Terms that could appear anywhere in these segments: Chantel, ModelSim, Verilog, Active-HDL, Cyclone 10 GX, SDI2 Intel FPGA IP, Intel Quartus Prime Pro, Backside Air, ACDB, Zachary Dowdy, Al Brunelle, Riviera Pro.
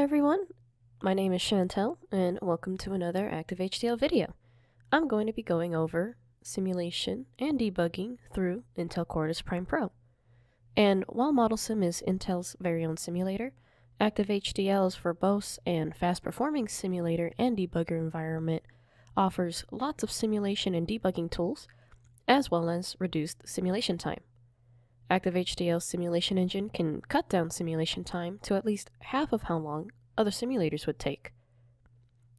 Hi everyone, my name is Chantel and welcome to another Active-HDL video. I'm going to be going over simulation and debugging through Intel Quartus Prime Pro. And while ModelSim is Intel's very own simulator, Active-HDL is verbose and fast-performing simulator and debugger environment offers lots of simulation and debugging tools, as well as reduced simulation time. Active-HDL's simulation engine can cut down simulation time to at least half of how long other simulators would take.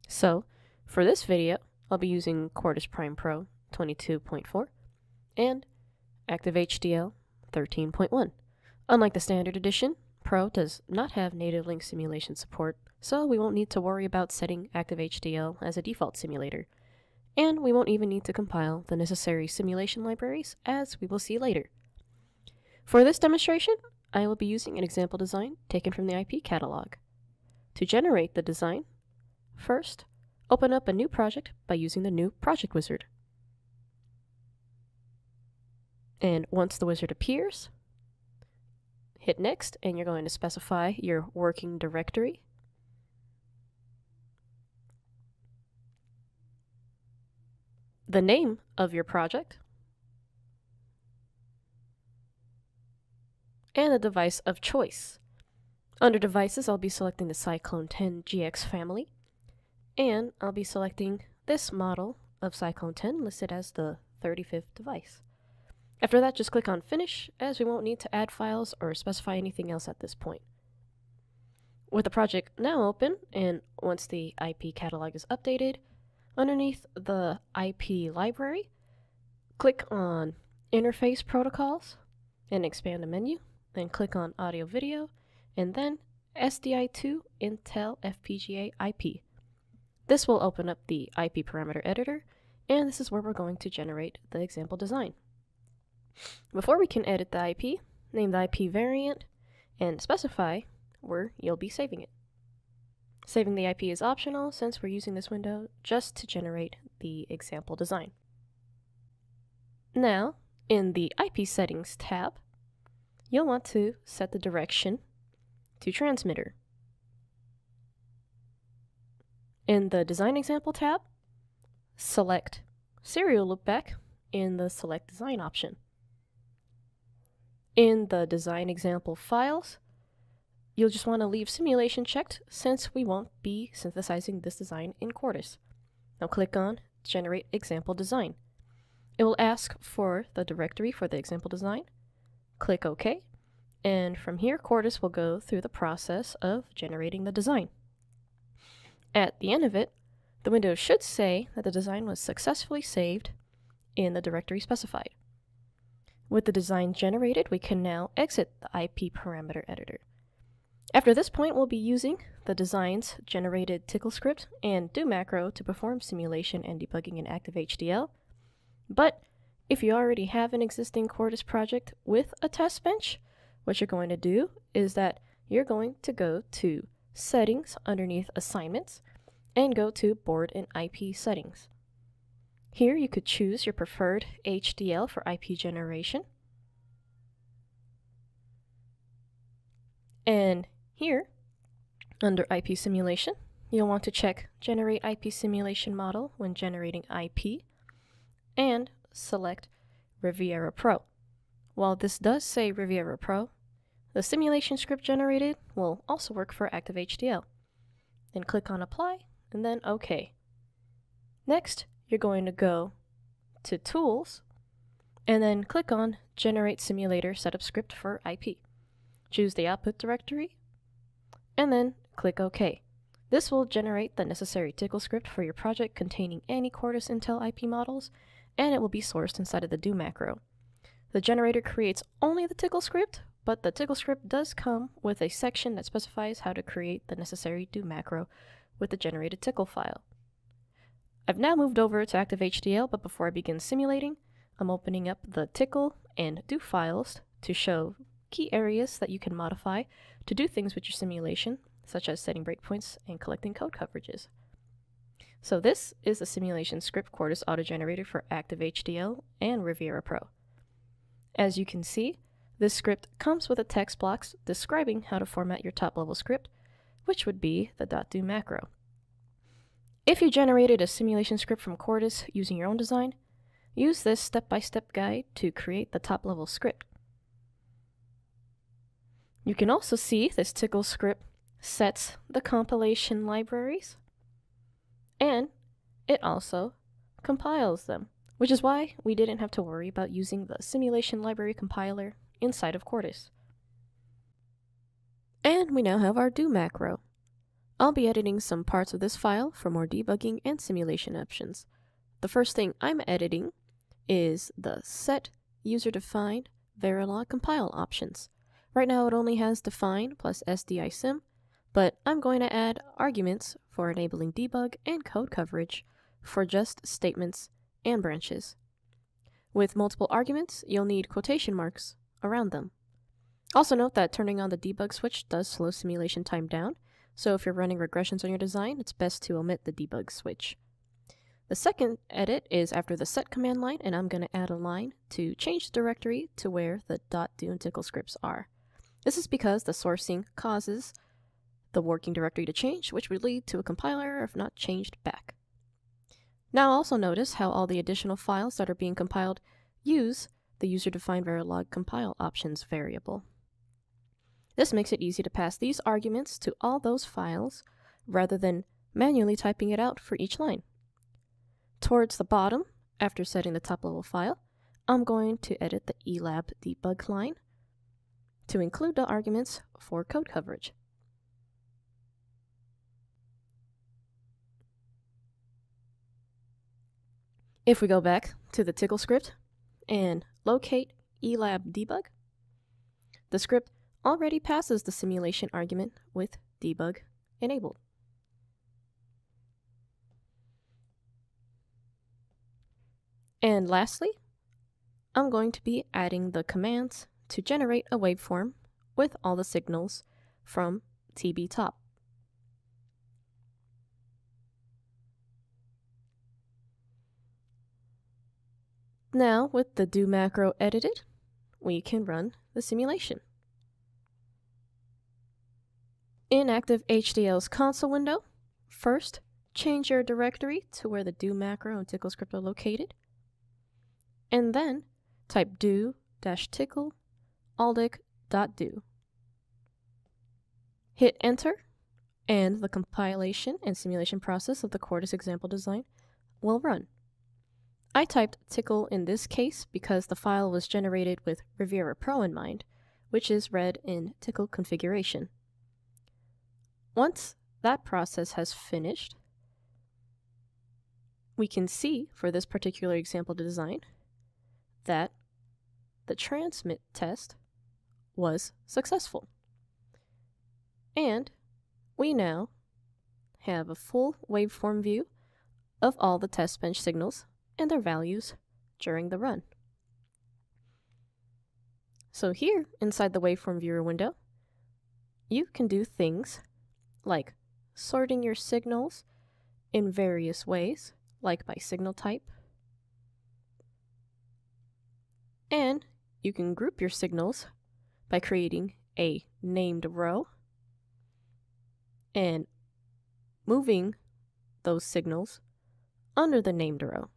So, for this video, I'll be using Quartus Prime Pro 22.4 and Active-HDL 13.1. Unlike the standard edition, Pro does not have native link simulation support, so we won't need to worry about setting Active-HDL as a default simulator. And we won't even need to compile the necessary simulation libraries, as we will see later. For this demonstration, I will be using an example design taken from the IP catalog. To generate the design, first, open up a new project by using the new project wizard. And once the wizard appears, hit next, and you're going to specify your working directory. The name of your project, and the device of choice. Under devices, I'll be selecting the Cyclone 10 GX family, and I'll be selecting this model of Cyclone 10 listed as the 35th device. After that, just click on Finish, as we won't need to add files or specify anything else at this point. With the project now open, and once the IP catalog is updated, underneath the IP library, click on Interface Protocols, and expand the menu. Then click on Audio Video, and then SDI2 Intel FPGA IP. This will open up the IP parameter editor, and this is where we're going to generate the example design. Before we can edit the IP, name the IP variant, and specify where you'll be saving it. Saving the IP is optional, since we're using this window just to generate the example design. Now, in the IP Settings tab, you'll want to set the direction to transmitter. In the Design Example tab, select Serial Loopback in the Select Design option. In the Design Example Files, you'll just want to leave Simulation checked, since we won't be synthesizing this design in Quartus. Now click on Generate Example Design. It will ask for the directory for the example design. Click OK, and from here Quartus will go through the process of generating the design. At the end of it, the window should say that the design was successfully saved in the directory specified. With the design generated, we can now exit the IP parameter editor. After this point, we'll be using the design's generated Tickle script and do macro to perform simulation and debugging in Active-HDL, but if you already have an existing Quartus project with a test bench, what you're going to do is that you're going to go to Settings underneath Assignments and go to Board and IP Settings. Here you could choose your preferred HDL for IP generation. And here, under IP Simulation, you'll want to check Generate IP Simulation Model when generating IP and select Riviera Pro. While this does say Riviera Pro, the simulation script generated will also work for Active-HDL. Then click on Apply, and then OK. Next, you're going to go to Tools, and then click on Generate Simulator Setup Script for IP. Choose the output directory, and then click OK. This will generate the necessary Tickle script for your project containing any Quartus Intel IP models, and it will be sourced inside of the do macro. The generator creates only the Tickle script, but the Tickle script does come with a section that specifies how to create the necessary do macro with the generated Tickle file. I've now moved over to Active-HDL, but before I begin simulating, I'm opening up the Tickle and do files to show key areas that you can modify to do things with your simulation, such as setting breakpoints and collecting code coverages. So this is the simulation script Quartus auto-generated for Active-HDL and Riviera Pro. As you can see, this script comes with a text box describing how to format your top-level script, which would be the .do macro. If you generated a simulation script from Quartus using your own design, use this step-by-step guide to create the top-level script. You can also see this Tickle script sets the compilation libraries, and it also compiles them, which is why we didn't have to worry about using the simulation library compiler inside of Quartus. And we now have our do macro. I'll be editing some parts of this file for more debugging and simulation options. The first thing I'm editing is the set user-defined Verilog compile options. Right now it only has define plus SDI sim, but I'm going to add arguments for enabling debug and code coverage for just statements and branches. With multiple arguments, you'll need quotation marks around them. Also note that turning on the debug switch does slow simulation time down, so if you're running regressions on your design, it's best to omit the debug switch. The second edit is after the set command line, and I'm going to add a line to change the directory to where the .do and tickle scripts are. This is because the sourcing causes the working directory to change, which would lead to a compiler error if not changed back. Now also notice how all the additional files that are being compiled use the user-defined Verilog compile options variable. This makes it easy to pass these arguments to all those files rather than manually typing it out for each line. Towards the bottom, after setting the top-level file, I'm going to edit the ELAB debug line to include the arguments for code coverage. If we go back to the Tickle script and locate ELAB debug, the script already passes the simulation argument with debug enabled. And lastly, I'm going to be adding the commands to generate a waveform with all the signals from TB top. Now, with the do macro edited, we can run the simulation. In Active-HDL's console window, first, change your directory to where the do macro and tickle script are located, and then type do-tickle aldic.do. Hit enter, and the compilation and simulation process of the Quartus example design will run. I typed tickle in this case because the file was generated with Riviera Pro in mind, which is read in tickle configuration. Once that process has finished, we can see for this particular example design that the transmit test was successful. And we now have a full waveform view of all the test bench signals and their values during the run. So here, inside the waveform viewer window, you can do things like sorting your signals in various ways, like by signal type, and you can group your signals by creating a named row and moving those signals under the named row.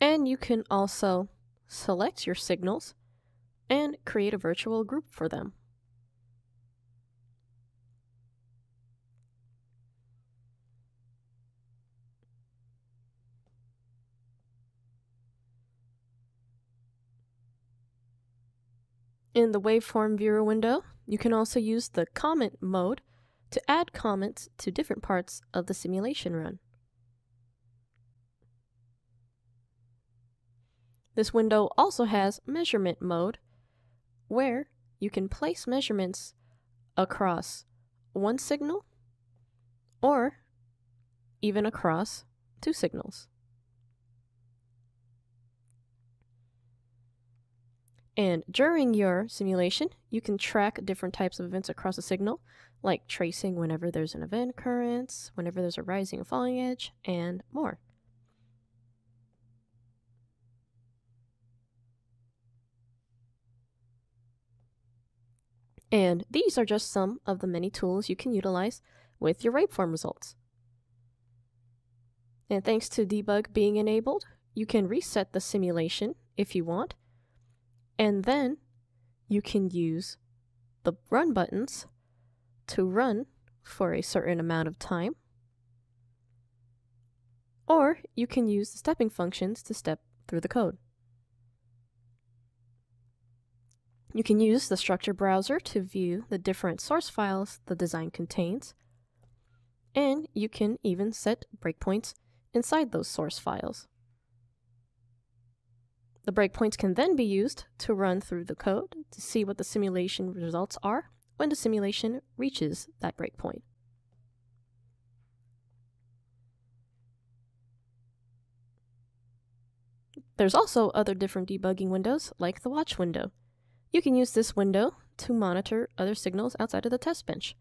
And you can also select your signals and create a virtual group for them. In the waveform viewer window, you can also use the comment mode to add comments to different parts of the simulation run. This window also has measurement mode, where you can place measurements across one signal or even across two signals. And during your simulation, you can track different types of events across a signal, like tracing whenever there's an event occurrence, whenever there's a rising and falling edge, and more. And these are just some of the many tools you can utilize with your waveform results. And thanks to debug being enabled, you can reset the simulation if you want, and then you can use the run buttons to run for a certain amount of time, or you can use the stepping functions to step through the code. You can use the structure browser to view the different source files the design contains, and you can even set breakpoints inside those source files. The breakpoints can then be used to run through the code to see what the simulation results are when the simulation reaches that breakpoint. There's also other different debugging windows, like the watch window. You can use this window to monitor other signals outside of the test bench.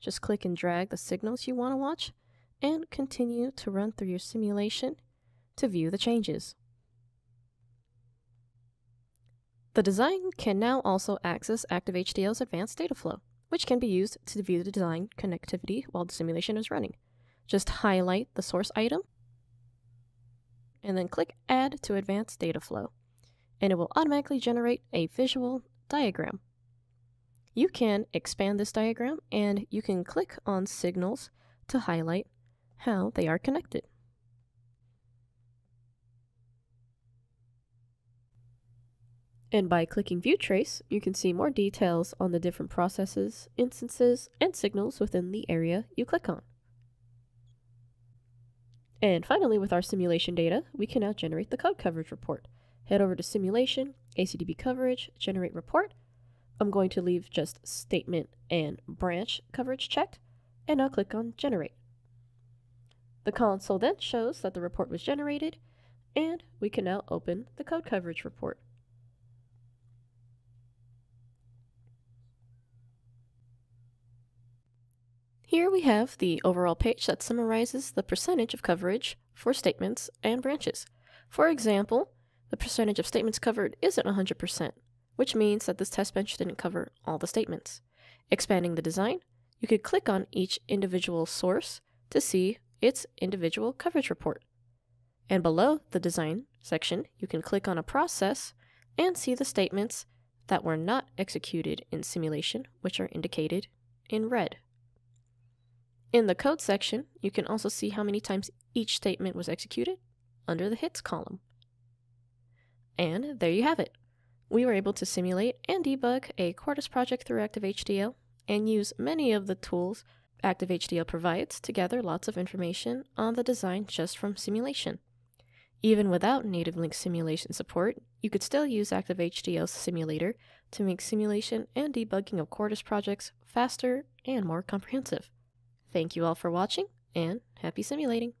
Just click and drag the signals you want to watch and continue to run through your simulation to view the changes. The design can now also access Active-HDL's advanced data flow, which can be used to view the design connectivity while the simulation is running. Just highlight the source item and then click Add to Advanced Data Flow, and it will automatically generate a visual diagram. You can expand this diagram and you can click on signals to highlight how they are connected. And by clicking View Trace, you can see more details on the different processes, instances, and signals within the area you click on. And finally, with our simulation data, we can now generate the code coverage report. Head over to Simulation, ACDB Coverage, Generate Report. I'm going to leave just Statement and Branch coverage checked, and I'll click on Generate. The console then shows that the report was generated, and we can now open the code coverage report. Here we have the overall page that summarizes the percentage of coverage for statements and branches. For example, the percentage of statements covered isn't 100%, which means that this test bench didn't cover all the statements. Expanding the design, you could click on each individual source to see its individual coverage report. And below the design section, you can click on a process and see the statements that were not executed in simulation, which are indicated in red. In the code section, you can also see how many times each statement was executed under the hits column. And there you have it. We were able to simulate and debug a Quartus project through Active-HDL and use many of the tools Active-HDL provides to gather lots of information on the design just from simulation. Even without native link simulation support, you could still use Active-HDL's simulator to make simulation and debugging of Quartus projects faster and more comprehensive. Thank you all for watching, and happy simulating!